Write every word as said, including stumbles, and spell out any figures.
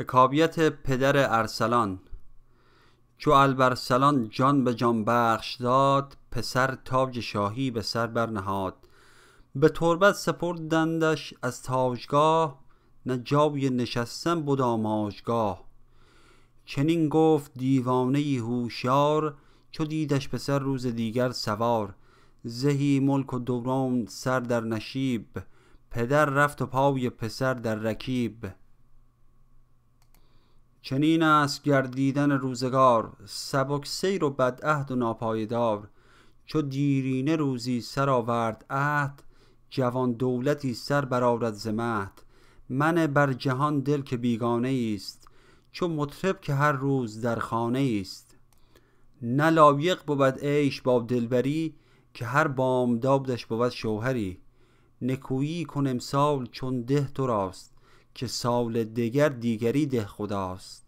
حکایت پدر ارسلان. چو البرسلان جان به جان بخش داد، پسر تاج شاهی به سر برنهاد. به تربت سپردندش از تاجگاه، نه جای نشستن بود آماجگاه. چنین گفت دیوانه هوشیار، چو دیدش پسر روز دیگر سوار. زهی ملک و دوران سر در نشیب، پدر رفت و پای پسر در رکیب. چنین است گردیدن روزگار، سبک سیر و بدعهد و ناپایدار. چو دیرینه روزی سر آورد عهد، جوان دولتی سر برآورد ز مهد. من بر جهان دل که بیگانه ایست، چو مطرب که هر روز در خانه ایست. نه لایق بود عیش با دلبری، که هر بامدادش بود شوهری. نکویی کن امسال چون ده تو راست، که سال دگر دیگری ده خداست.